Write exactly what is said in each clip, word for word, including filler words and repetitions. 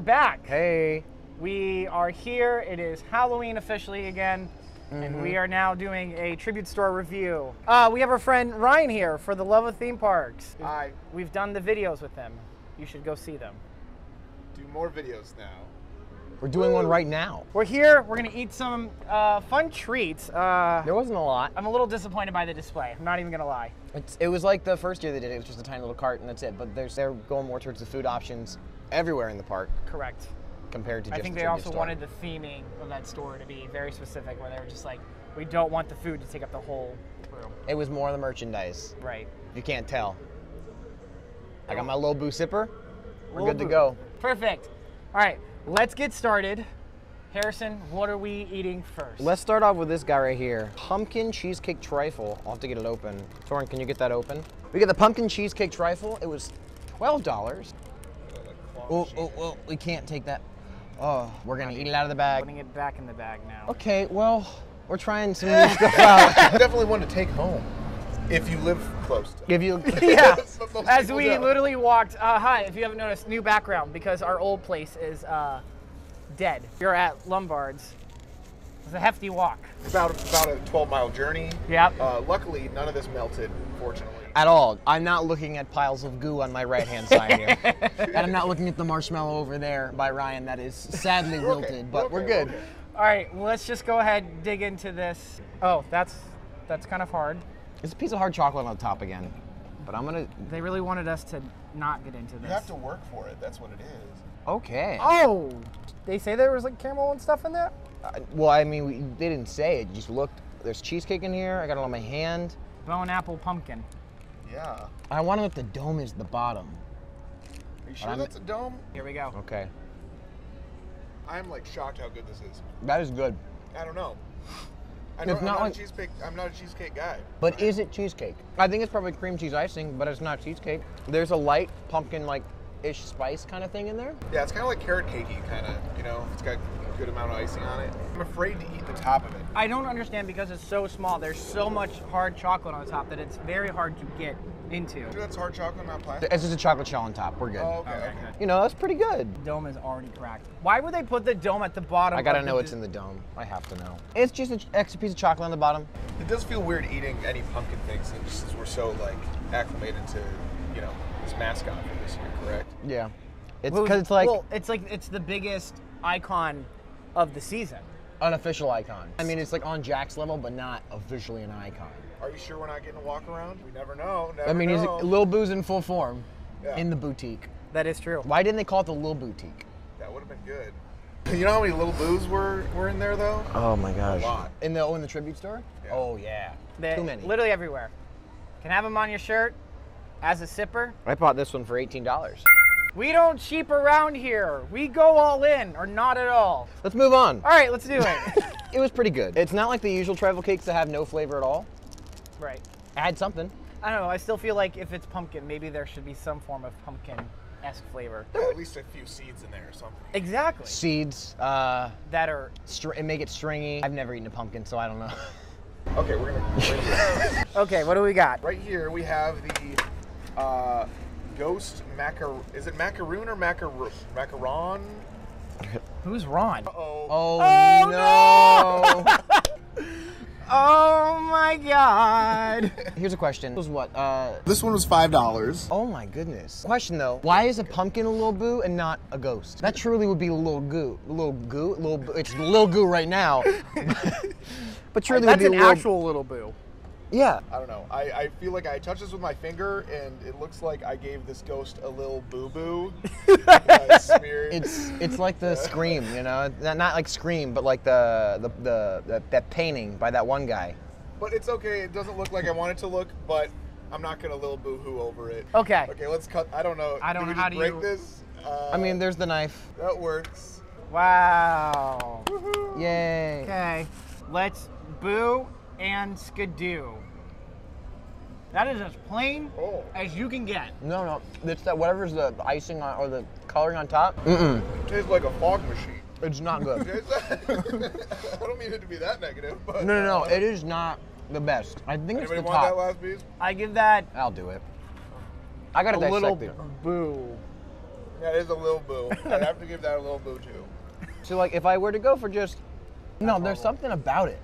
we're back. Hey. We are here. It is Halloween officially again, mm-hmm. and we are now doing a Tribute Store review. Uh, we have our friend Ryan here for the Love of Theme Parks. Hi. We've done the videos with them. You should go see them. Do more videos now. We're doing Ooh. one right now. We're here. We're going to eat some uh, fun treats. Uh, there wasn't a lot. I'm a little disappointed by the display. I'm not even going to lie. It's, it was like the first year they did it. It was just a tiny little cart, and that's it. But there's, they're going more towards the food options everywhere in the park. Correct. Compared to just I think the they also store. wanted the theming of that store to be very specific, where they were just like, we don't want the food to take up the whole room. It was more of the merchandise. Right. You can't tell. I got my Lil Boo sipper. We're Lil good Boo. to go. Perfect. All right. Let's get started. Harrison, what are we eating first? Let's start off with this guy right here. Pumpkin cheesecake trifle. I'll have to get it open. Thorin, can you get that open? We got the pumpkin cheesecake trifle. It was twelve dollars. Oh, oh, oh, we can't take that. Oh, we're gonna eat it out of the bag. Putting it back in the bag now. Okay, well, we're trying some new stuff out. Definitely one to take home. If you live close to it. If you, yeah. As we know. literally walked, uh, hi, if you haven't noticed, new background, because our old place is uh, dead. You're at Lombard's. It's a hefty walk. About, about a twelve mile journey. Yep. Uh, luckily, none of this melted, fortunately. At all. I'm not looking at piles of goo on my right-hand side here. And I'm not looking at the marshmallow over there by Ryan that is sadly okay. wilted, but okay, we're good. Okay. All right, well, let's just go ahead and dig into this. Oh, that's, that's kind of hard. It's a piece of hard chocolate on the top again, but I'm gonna... They really wanted us to not get into this. You have to work for it, that's what it is. Okay. Oh! They say there was like caramel and stuff in there? Uh, well, I mean, we, they didn't say it, you just looked. There's cheesecake in here, I got it on my hand. Bone apple pumpkin. Yeah. I wanna know if the dome is the bottom. Are you sure that's a dome? Here we go. Okay. I'm like shocked how good this is. That is good. I don't know. I don't, it's not I'm, not like, a cheesecake, I'm not a cheesecake guy. But is it cheesecake? I think it's probably cream cheese icing, but it's not cheesecake. There's a light pumpkin-like-ish spice kind of thing in there. Yeah, it's kind of like carrot cakey kind of, you know? It's got a good amount of icing on it. I'm afraid to eat the top of it. I don't understand because it's so small. There's so much hard chocolate on the top that it's very hard to get into. Sure that's hard chocolate, not plastic? It's just a chocolate shell on top. We're good. Oh, okay. okay. You know, that's pretty good. The dome is already cracked. Why would they put the dome at the bottom? I gotta know what's in the dome. I have to know. It's just an extra piece of chocolate on the bottom. It does feel weird eating any pumpkin things since we're so, like, acclimated to, you know, this mascot for this year, correct? Yeah. It's because well, it's like... Well, it's like, it's the biggest icon of the season. Unofficial icon. I mean, it's like on Jack's level, but not officially an icon. Are you sure we're not getting a walk around? We never know. Never I mean, know. He's Lil Boo's in full form yeah. in the boutique. That is true. Why didn't they call it the Lil Boutique? That would have been good. You know how many Lil Boos were, were in there, though? Oh, my gosh. A lot. In the, oh, in the Tribute Store? Yeah. Oh, yeah. They, Too many. Literally everywhere. Can have them on your shirt as a sipper. I bought this one for eighteen dollars. We don't cheap around here. We go all in, or not at all. Let's move on. All right, let's do it. It was pretty good. It's not like the usual trifle cakes that have no flavor at all. Right. Add something. I don't know. I still feel like if it's pumpkin, maybe there should be some form of pumpkin-esque flavor. There at least a few seeds in there or something. Exactly. Seeds. Uh, that are... Str make it stringy. I've never eaten a pumpkin, so I don't know. Okay, we're gonna... Okay, what do we got? Right here, we have the uh, ghost macaroon. Is it macaroon or macaroon? Macaron? Who's Ron? Uh-oh. Oh, oh, no! no! Oh my God. Here's a question. This was what? Uh, this one was five dollars. Oh my goodness. Question though, why is a pumpkin a Lil Boo and not a ghost? That truly would be a Lil Goo. Lil Goo? Lil Boo. It's Lil Goo right now. But truly I, would be a That's an actual Lil Boo. Yeah. I don't know. I, I feel like I touched this with my finger and it looks like I gave this ghost a little boo-boo. It's it's like the Scream, you know? Not, not like Scream, but like the, the, the, the that painting by that one guy. But it's okay. It doesn't look like I want it to look, but I'm not going to little boo-hoo over it. Okay. Okay, let's cut. I don't know. I don't know. How do break you... this? Uh, I mean, there's the knife. That works. Wow. Woohoo. Yay. Okay. Let's boo and skidoo. That is as plain oh. as you can get. No, no, it's that whatever's the icing on, or the coloring on top. Mm-mm. It tastes like a fog machine. It's not good. I don't mean it to be that negative, but. No, no, no, it is not the best. I think Anybody it's the top. Anybody want that last piece? I give that. I'll do it. I gotta dissect it. A little boo. That is a Lil Boo. I'd have to give that a Lil Boo too. So like if I were to go for just, no, there's something about it.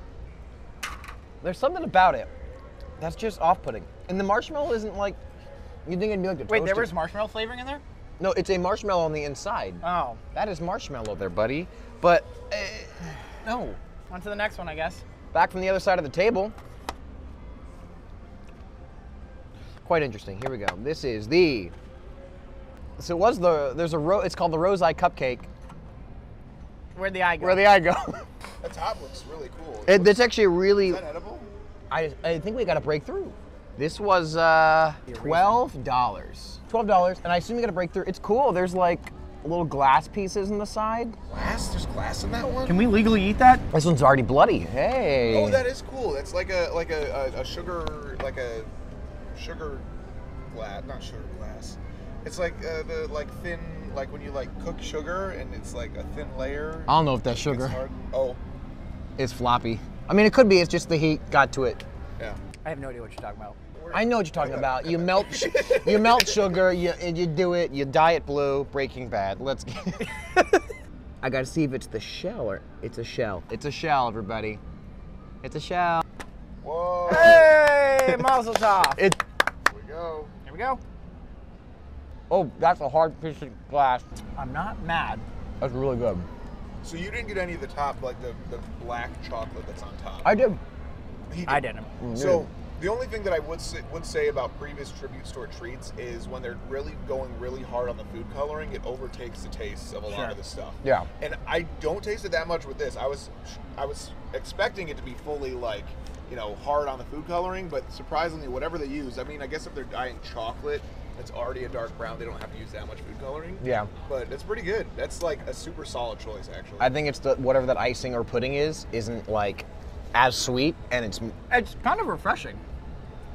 There's something about it that's just off-putting. And the marshmallow isn't like, you'd think it'd be like a toasted. Wait, there was marshmallow flavoring in there? No, it's a marshmallow on the inside. Oh. That is marshmallow there, buddy. But, uh, no. On to the next one, I guess. Back from the other side of the table. Quite interesting, here we go. This is the, so it was the, there's a, ro it's called the Rose Eye Cupcake. Where'd the eye go? Where'd the eye go? That top looks really cool. It, it looks, it's actually really. Is that edible? I, I think we got a breakthrough. This was uh, twelve dollars. twelve dollars, and I assume you got a breakthrough. It's cool, there's like little glass pieces in the side. Glass? There's glass in that one? Can we legally eat that? This one's already bloody, hey. Oh, that is cool. That's like a, like a, a, a sugar, like a sugar glass, not sugar glass. It's like uh, the like thin, like when you like cook sugar and it's like a thin layer. I don't know if that's sugar. Hard. Oh. It's floppy. I mean, it could be, it's just the heat got to it. Yeah. I have no idea what you're talking about. I know what you're talking about. You melt, you melt sugar. You you do it. You dye it blue. Breaking Bad. Let's. Get I gotta see if it's the shell or it's a shell. It's a shell, everybody. It's a shell. Whoa! Hey, mazel tov. It. Here we go. Here we go. Oh, that's a hard piece of glass. I'm not mad. That's really good. So you didn't get any of the top, like the the black chocolate that's on top. I did. He did. I didn't. So. The only thing that I would say, would say about previous Tribute Store treats is when they're really going really hard on the food coloring, it overtakes the taste of a lot sure. of the stuff. Yeah. And I don't taste it that much with this. I was, I was expecting it to be fully like, you know, hard on the food coloring, but surprisingly, whatever they use, I mean, I guess if they're dyeing chocolate, it's already a dark brown. They don't have to use that much food coloring. Yeah. But it's pretty good. That's like a super solid choice, actually. I think it's the whatever that icing or pudding is isn't like as sweet, and it's it's kind of refreshing.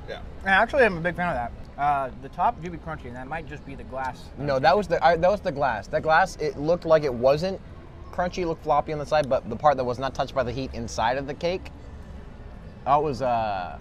Yeah. And actually, I'm a big fan of that. Uh, the top do be crunchy, and that might just be the glass. No, that was the I, that was the glass. That glass, it looked like it wasn't crunchy, looked floppy on the side, but the part that was not touched by the heat inside of the cake, that was uh,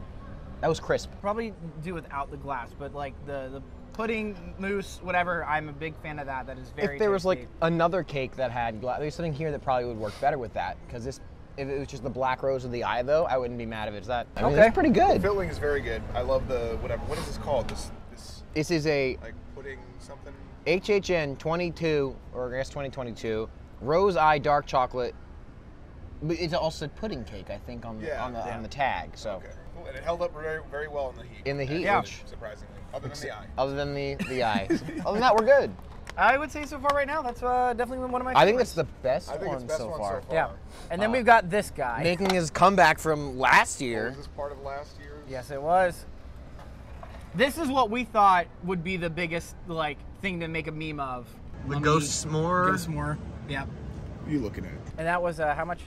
that was crisp. Probably do without the glass, but like the the pudding, mousse, whatever. I'm a big fan of that. That is very. If there tasty. was like another cake that had glass, there's something here that probably would work better with that, because this. If it was just the black rose of the eye, though, I wouldn't be mad if it's that. I mean, okay, it's pretty good. The filling is very good. I love the whatever. What is this called? This this. This is a like pudding something. H H N twenty-two or I guess twenty twenty-two rose eye dark chocolate. But it's also pudding cake, I think, on the yeah, on the yeah. on the tag. So. Okay. Cool. And it held up very very well in the heat. In the heat, yeah. Which, surprisingly, other than the eye. Other than the the eye. Other than that, we're good. I would say so far right now, that's uh, definitely one of my favorites. I think it's the best, I think one, it's best so one so far. Yeah, and then uh, we've got this guy. Making his comeback from last year. Oh, was this part of last year's? Yes, it was. This is what we thought would be the biggest like thing to make a meme of. The Let ghost me, s'more? Ghost s'more, yeah. What are you looking at? And that was, uh, how much?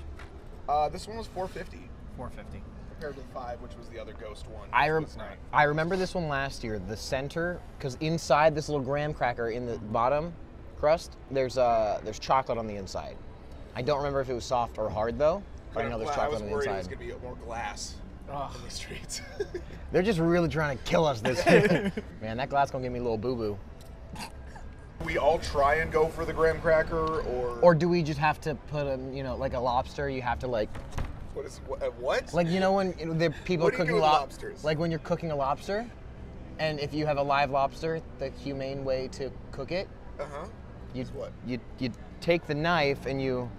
Uh, this one was four fifty. four fifty. Compared to the five, which was the other ghost one. I, rem I remember this one last year. The center, because inside this little graham cracker in the bottom crust, there's uh, there's chocolate on the inside. I don't remember if it was soft or hard though. But I know there's chocolate on the inside. I was worried it was gonna be more glass on the streets. They're just really trying to kill us this year. Man, that glass gonna give me a little boo boo. We all try and go for the graham cracker, or or do we just have to put a you know like a lobster? You have to like. What is what? Like you know when the people what are cooking lob lobsters? Like when you're cooking a lobster, and if you have a live lobster, the humane way to cook it. Uh huh. You what? You you take the knife and you.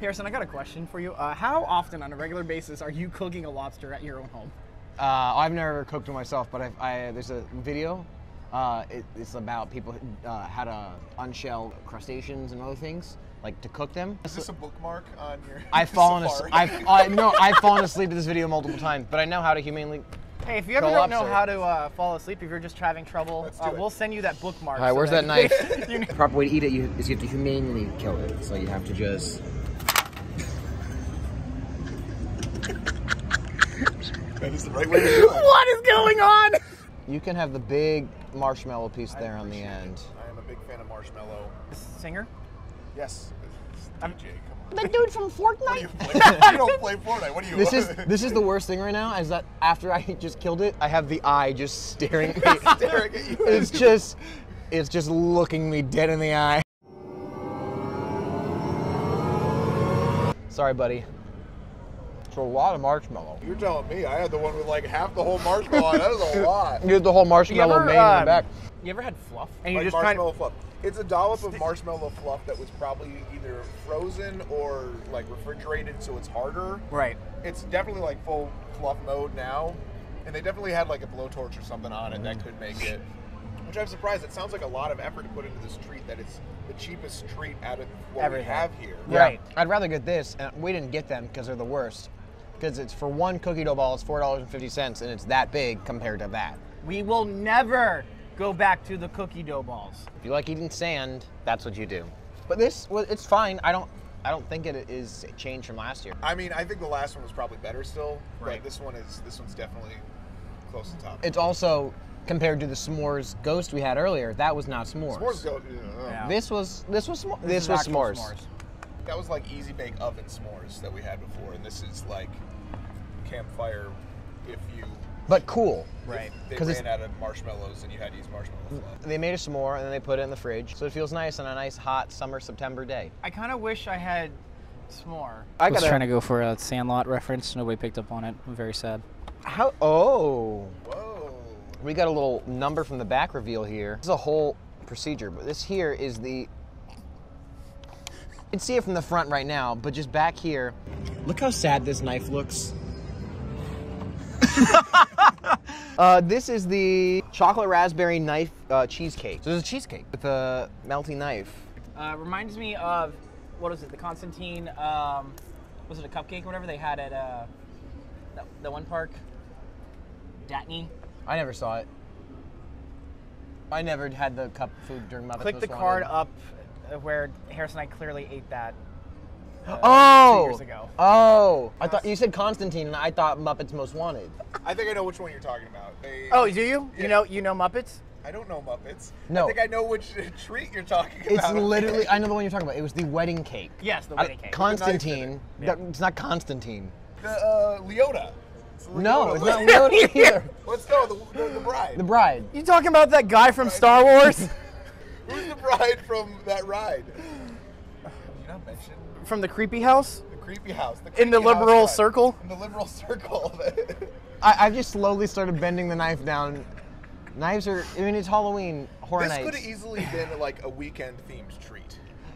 Harrison, I got a question for you. Uh, how often on a regular basis are you cooking a lobster at your own home? Uh, I've never cooked it myself, but I've, I there's a video. Uh, it, it's about people uh, how to unshell crustaceans and other things. Like to cook them. Is this a bookmark on your? I've fallen asleep. I've I, no, I've fallen asleep to this video multiple times, but I know how to humanely. Hey, if you ever don't know how to uh, fall asleep, if you're just having trouble, uh, we'll send you that bookmark. All right, so where's that, that knife? The proper way to eat it you, is you have to humanely kill it. So you have to just. That is the right way to do it. What is going on? You can have the big marshmallow piece there on the end. It. I am a big fan of marshmallow. Singer. Yes. I'm D J, come on. That dude from Fortnite? You, you don't play Fortnite. What do you This is this is the worst thing right now, is that after I just killed it, I have the eye just staring at me. Staring at you. It's just It's just looking me dead in the eye. Sorry, buddy. It's a lot of marshmallow. You're telling me I had the one with like half the whole marshmallow. That is a lot. You had the whole marshmallow ever, mane uh, in the back. You ever had fluff? And like you just marshmallow kind of... fluff. It's a dollop of marshmallow fluff that was probably either frozen or like refrigerated, so it's harder. Right. It's definitely like full fluff mode now, and they definitely had like a blowtorch or something on it that could make it. Which I'm surprised. It sounds like a lot of effort to put into this treat that it's the cheapest treat out of what Everything. we have here. Yeah. Right. I'd rather get this, and we didn't get them because they're the worst. Because it's for one cookie dough ball, it's four dollars and fifty cents, and it's that big compared to that. We will never go back to the cookie dough balls. If you like eating sand, that's what you do. But this, well, it's fine. I don't, I don't think it is changed from last year. I mean, I think the last one was probably better still. Right. But this one is. This one's definitely close to the top. It's also. Compared to the s'mores ghost we had earlier, that was not s'mores. S'mores ghost. Yeah. This was this was s'mores. This, this was s'mores. s'mores. That was like easy bake oven s'mores that we had before, and this is like campfire. If you. But cool. Right. They ran out of marshmallows, and you had to use marshmallow fluff. They made a s'more, and then they put it in the fridge, so it feels nice on a nice hot summer September day. I kind of wish I had s'more. I, I was trying to go for a Sandlot reference. Nobody picked up on it. I'm very sad. How? Oh. Whoa. We got a little number from the back reveal here. This is a whole procedure, but this here is the... You can see it from the front right now, but just back here. Look how sad this knife looks. uh, this is the chocolate raspberry knife uh, cheesecake. So there's a cheesecake with a melty knife. Uh, reminds me of, what was it, the Constantine, um, was it a cupcake or whatever they had at uh, the, the one park? Datney? I never saw it. I never had the cup food during Muppets Most Wanted. Click the card up where Harris and I clearly ate that uh, oh! two years ago. Oh! I thought you said Constantine, and I thought Muppets Most Wanted. I think I know which one you're talking about. They, oh, do you? Yeah. You know, you know Muppets? I don't know Muppets. No. I think I know which treat you're talking about. It's literally, I know the one you're talking about. It was the wedding cake. Yes, the wedding I, cake. Constantine. It. That, yeah. It's not Constantine. The uh, Leota. No, it's not Leota either. Let's go, the, the, the bride. The bride. You talking about that guy from Star Wars? Who's the bride from that ride? Did you not mention? From the creepy house? The creepy house. The creepy In the liberal house circle? In the liberal circle. I, I've just slowly started bending the knife down. Knives are, I mean, it's Halloween Horror Nights. This could have easily been like a weekend-themed treat.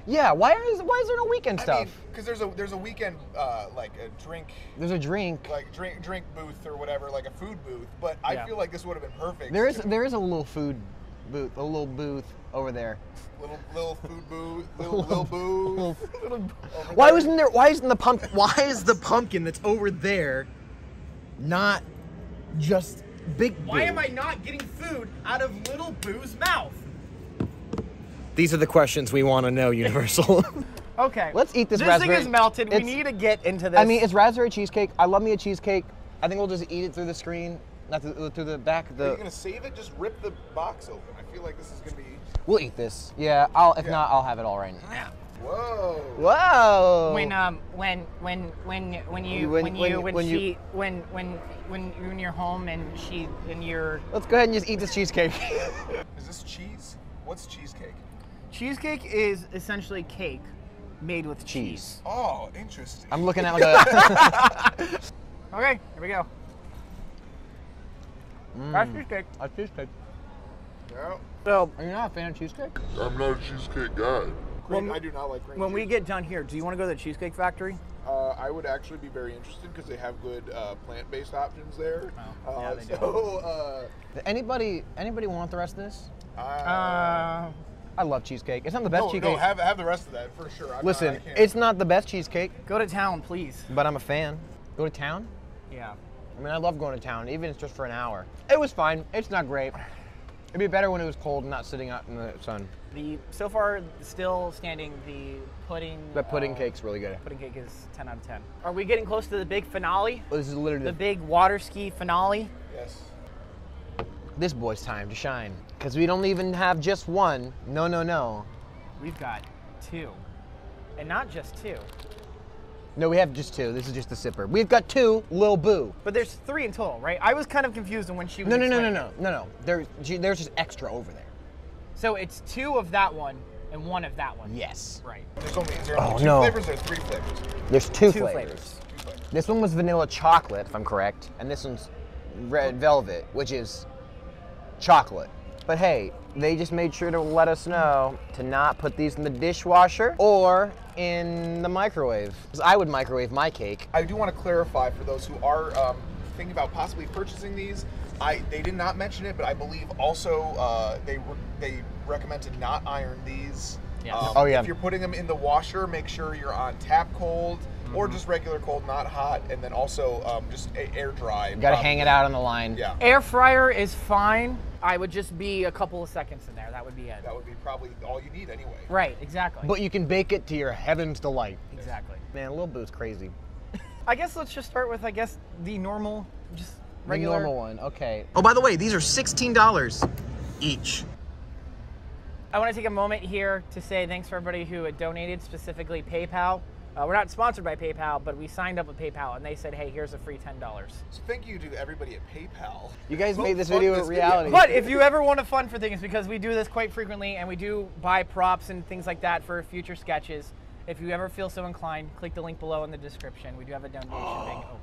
Yeah, why is why is there no weekend stuff? Because I mean, there's a there's a weekend uh, like a drink. There's a drink like drink drink booth or whatever, like a food booth. But yeah. I feel like this would have been perfect. There is there is a little food booth, a little booth over there. Little little food booth, little little booth. Little, why wasn't there? Why isn't the pumpkin? Why is the pumpkin that's over there not just big? Boo? Why am I not getting food out of Little Boo's mouth? These are the questions we want to know, Universal. Okay. Let's eat this, this raspberry. This thing is melted. It's, we need to get into this. I mean, it's raspberry cheesecake. I love me a cheesecake. I think we'll just eat it through the screen, not through, through the back. The... Are you going to save it? Just rip the box open. I feel like this is going to be... We'll eat this. Yeah, I'll, if yeah. not, I'll have it all right now. Whoa. Whoa. When, um, when, when, when, when you, when, when you, when, when she, you... when, when, when, when you're home and she, and you're... Let's go ahead and just eat this cheesecake. Is this cheese? What's cheesecake? Cheesecake is essentially cake made with cheese. cheese. Oh, interesting. I'm looking at like a... Okay, here we go. Mm. That's cheesecake. That's cheesecake. Yeah. So, are you not a fan of cheesecake? I'm not a cheesecake guy. Green, when, I do not like green When cheese. we get done here, do you want to go to the Cheesecake Factory? Uh, I would actually be very interested because they have good uh, plant-based options there. Oh, uh, yeah, they so, do. Uh, anybody, anybody want the rest of this? Uh... uh I love cheesecake. It's not the best no, cheesecake. No, have, have the rest of that for sure. I'm Listen, not, it's not the best cheesecake. Go to town, please. But I'm a fan. Go to town? Yeah. I mean, I love going to town, even if it's just for an hour. It was fine. It's not great. It'd be better when it was cold and not sitting out in the sun. The So far, still standing, the pudding... The pudding uh, cake's really good. Pudding cake is ten out of ten. Are we getting close to the big finale? Well, this is literally... The big water ski finale? Yes. This boy's time to shine. Because we don't even have just one. No, no, no. We've got two. And not just two. No, we have just two. This is just the sipper. We've got two Lil Boo. But there's three in total, right? I was kind of confused when she was No, no, no, no, no, no, no. There, she, there's just extra over there. So it's two of that one and one of that one. Yes. Right. There's only there oh, two no. flavors or three flavors? There's two, two, flavors. Flavors. two flavors. This one was vanilla chocolate, if I'm correct, and this one's red velvet, which is chocolate. But hey, they just made sure to let us know to not put these in the dishwasher or in the microwave. Because I would microwave my cake. I do want to clarify for those who are um, thinking about possibly purchasing these. I they did not mention it, but I believe also uh, they re they recommend to not iron these. Yes. Um, oh yeah. If you're putting them in the washer, make sure you're on tap cold. Or just regular cold, not hot, and then also um, just air dry. You gotta probably. hang it out on the line. Yeah. Air fryer is fine. I would just be a couple of seconds in there. That would be it. That would be probably all you need anyway. Right, exactly. But you can bake it to your heaven's delight. Exactly. Man, Lil Boo's crazy. I guess let's just start with, I guess, the normal, just regular. The normal one, okay. Oh, by the way, these are sixteen dollars each. I wanna take a moment here to say thanks for everybody who had donated, specifically PayPal. Uh, we're not sponsored by PayPal, but we signed up with PayPal, and they said, hey, here's a free ten dollars. So thank you to everybody at PayPal. You guys Who made this video this a reality. Video? But if you ever want to fund for things, because we do this quite frequently, and we do buy props and things like that for future sketches, if you ever feel so inclined, click the link below in the description. We do have a donation oh. thing open.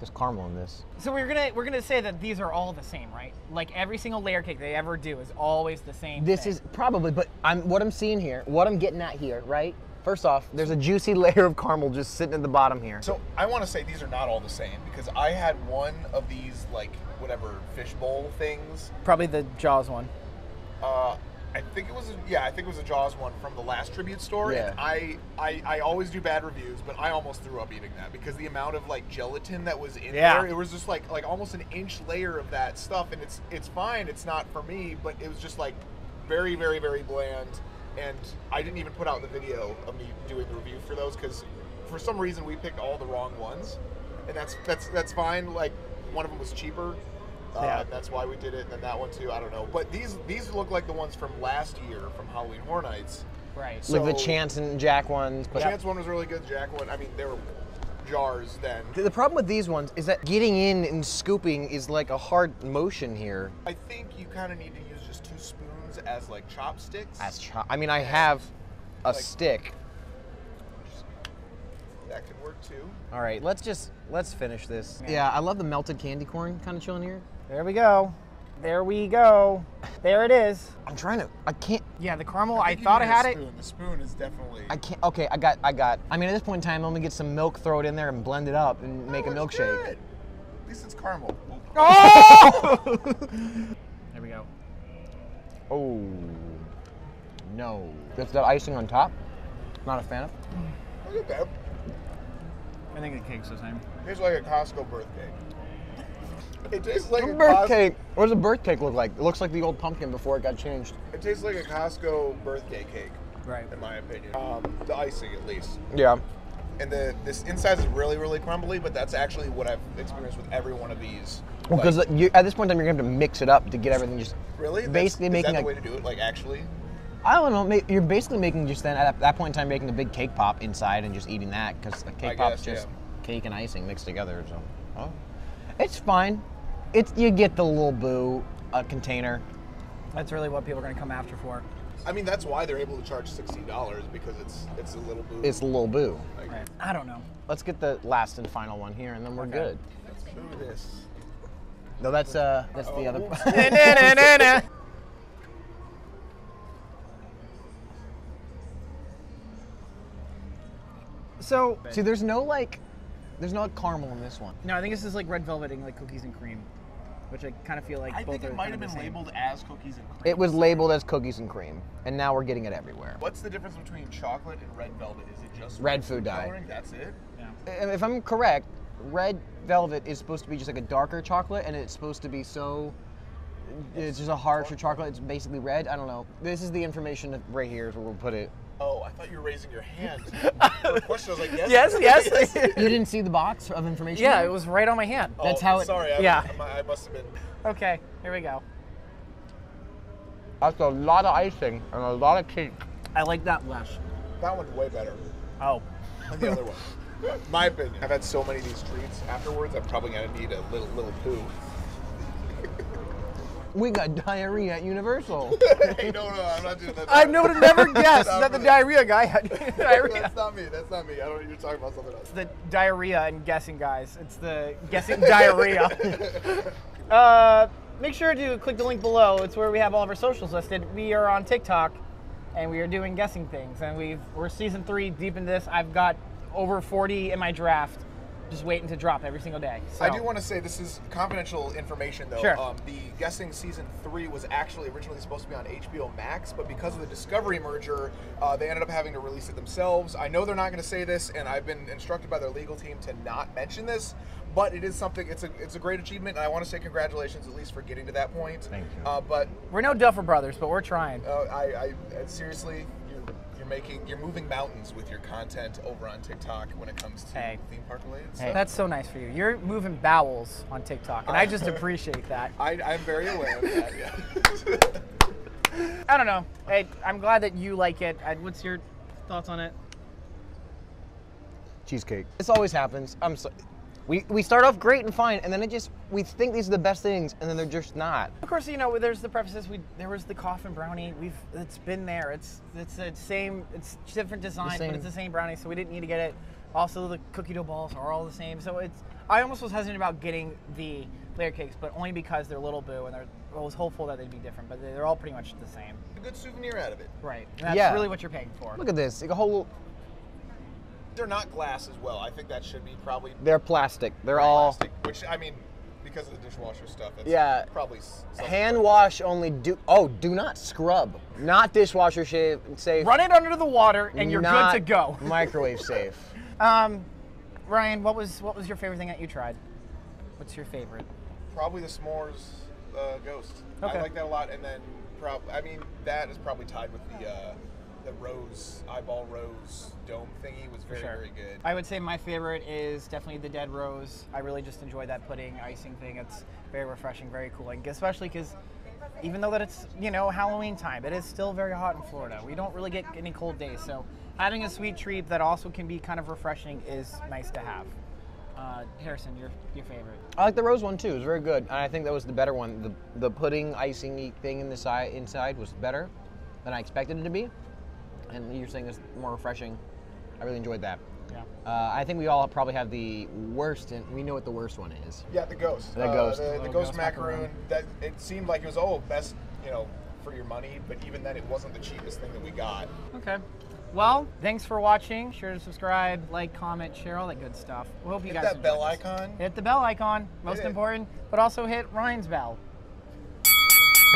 There's caramel in this. So we're gonna we're gonna say that these are all the same, right? Like every single layer cake they ever do is always the same. This thing. is probably, but I'm what I'm seeing here, what I'm getting at here, right? First off, there's a juicy layer of caramel just sitting at the bottom here. So I want to say these are not all the same because I had one of these like whatever fishbowl things. Probably the Jaws one. Uh, I think it was a, yeah, I think it was a Jaws one from the last Tribute Store, yeah. and I, I I always do bad reviews, but I almost threw up eating that because the amount of like gelatin that was in yeah. there, it was just like like almost an inch layer of that stuff, and it's it's fine, it's not for me, but it was just like very very very bland, and I didn't even put out the video of me doing the review for those because for some reason we picked all the wrong ones, and that's that's that's fine. Like one of them was cheaper. Uh, yeah. and that's why we did it, and then that one too, I don't know. But these these look like the ones from last year from Halloween Horror Nights. Right. So like the Chance and Jack ones. But Chance yeah. one was really good, Jack one, I mean, they were jars then. The, the problem with these ones is that getting in and scooping is like a hard motion here. I think you kind of need to use just two spoons as like chopsticks. As chop, I mean, I have a like, stick. That could work too. All right, let's just, let's finish this. Yeah, yeah I love the melted candy corn kind of chilling here. There we go. There we go. There it is. I'm trying to, I can't. Yeah, the caramel, I, I thought I had it. The spoon is definitely. I can't, okay, I got, I got. I mean, at this point in time, I'm gonna get some milk, throw it in there and blend it up and no, make a milkshake. Good. At least it's caramel. Oh! There we go. Oh, no. That's the icing on top. Not a fan of. Look at that. I think the cake's the same. It's like a Costco birth cake. It tastes like a birth cake. What does a birth cake look like? It looks like the old pumpkin before it got changed. It tastes like a Costco birthday cake, right? In my opinion, um, the icing at least. Yeah. And the this inside is really really crumbly, but that's actually what I've experienced with every one of these. Well, because like, at this point in time, you're gonna have to mix it up to get everything just really basically that's, making. Is that the way to do it? Like actually. I don't know. You're basically making just then at that point in time making a big cake pop inside and just eating that because the cake pop's just yeah. cake and icing mixed together. So. Oh. It's fine. It's you get the Lil Boo uh, container. That's really what people are gonna come after for. I mean, that's why they're able to charge sixteen dollars because it's it's a Lil Boo. It's Lil Boo. Like, right. I don't know. Let's get the last and final one here, and then we're okay. good. Let's do this. No, that's uh, that's uh -oh. the other. Nah, nah, nah, nah. So see, there's no like. There's no caramel in this one. No, I think this is like red velveting, like cookies and cream, which I kind of feel like I both think it might have been labeled as cookies and cream. It was labeled as cookies and cream, and now we're getting it everywhere. What's the difference between chocolate and red velvet? Is it just red, red food dye? Coloring? That's it? Yeah. If I'm correct, red velvet is supposed to be just like a darker chocolate, and it's supposed to be so, it's just a harsher chocolate, it's basically red. I don't know. This is the information right here is where we'll put it. Oh, I thought you were raising your hand. The question was like, yes, yes, yes. yes. You didn't see the box of information? Yeah, it was right on my hand. Oh, That's how it. Sorry, I, yeah. was, I must have been. Okay, here we go. That's a lot of icing and a lot of cake. I like that less. That one's way better. Oh. Than the other one. My opinion. I've had so many of these treats afterwards, I'm probably going to need a little, little poo. we got diarrhea at Universal. Hey, no, no, I'm not doing that. I would have never guessed that the diarrhea guy had diarrhea. That's not me. That's not me. I don't. You're talking about something else. It's the diarrhea and guessing guys. It's the guessing diarrhea. Uh, make sure to click the link below. It's where we have all of our socials listed. We are on TikTok, and we are doing guessing things. And we've we're season three deep in this. I've got over forty in my draft. Just waiting to drop every single day. So. I do want to say this is confidential information, though. Sure. Um, the Guessing Season three was actually originally supposed to be on H B O Max, but because of the Discovery merger, uh, they ended up having to release it themselves. I know they're not going to say this, and I've been instructed by their legal team to not mention this, but it is something, it's a it's a great achievement, and I want to say congratulations, at least, for getting to that point. Thank you. Uh, but we're no Duffer brothers, but we're trying. Uh, I, I seriously... Making you're moving mountains with your content over on TikTok when it comes to hey. theme park related stuff. Hey, that's so nice for you. You're moving bowels on TikTok, and uh, I just appreciate that. I, I'm very aware of that. Yeah. I don't know. Hey, I'm glad that you like it. I, what's your thoughts on it? Cheesecake. This always happens. I'm so, we we start off great and fine, and then it just we think these are the best things, and then they're just not. Of course, you know, there's the prefaces. We there was the coffin brownie. We've it's been there. It's it's the same. It's different design, but it's the same brownie, so we didn't need to get it. Also, the cookie dough balls are all the same. So it's I almost was hesitant about getting the layer cakes, but only because they're Lil Boo, and they're I was hopeful that they'd be different, but they're all pretty much the same. A good souvenir out of it. Right. And that's yeah. really what you're paying for. Look at this. Like a whole. They're not glass as well. I think that should be probably. They're plastic. They're all. Plastic, which I mean, because of the dishwasher stuff. That's yeah. Probably. Hand wash only. Do oh, do not scrub. Not dishwasher safe. Run it under the water and you're good to go. Microwave safe. um, Ryan, what was what was your favorite thing that you tried? What's your favorite? Probably the s'mores uh, ghost. Okay. I like that a lot. And then probably, I mean, that is probably tied with the. Uh, The rose, eyeball rose dome thingy was very, sure. very good. I would say my favorite is definitely the dead rose. I really just enjoy that pudding icing thing. It's very refreshing, very cooling, especially because even though that it's, you know, Halloween time, it is still very hot in Florida. We don't really get any cold days, so having a sweet treat that also can be kind of refreshing is nice to have. Uh, Harrison, your your favorite? I like the rose one too. It was very good, and I think that was the better one. The the pudding icing-y thing in the side inside was better than I expected it to be. And you're saying it's more refreshing. I really enjoyed that. Yeah. Uh, I think we all probably have the worst, and we know what the worst one is. Yeah, the ghost. The ghost. Uh, the, the ghost, ghost macaroon. macaroon. That it seemed like it was oh best, you know, for your money. But even then, it wasn't the cheapest thing that we got. Okay. Well, thanks for watching. Sure to subscribe, like, comment, share, all that good stuff. We hope you hit guys. Hit that bell this. icon. Hit the bell icon. Most important, but also hit Ryan's bell.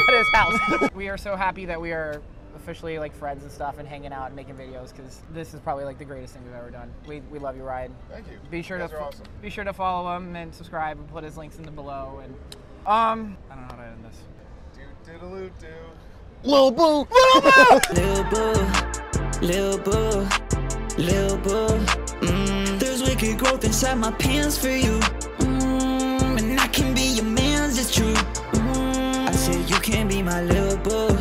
At his house. We are so happy that we are. Officially like friends and stuff and hanging out and making videos because this is probably like the greatest thing we've ever done. We, we love you, Ryan. Thank you. Be sure you guys to are awesome. Be sure to follow him and subscribe and put his links in the below and um I don't know how to end this. Do diddaloo do. Lil Boo! Lil Boo! Lil Boo, Lil Boo, Lil Boo. Mm, there's wicked growth inside my pants for you. Mm, and I can be your man's, it's true. Mm, I said you can be my Lil Boo.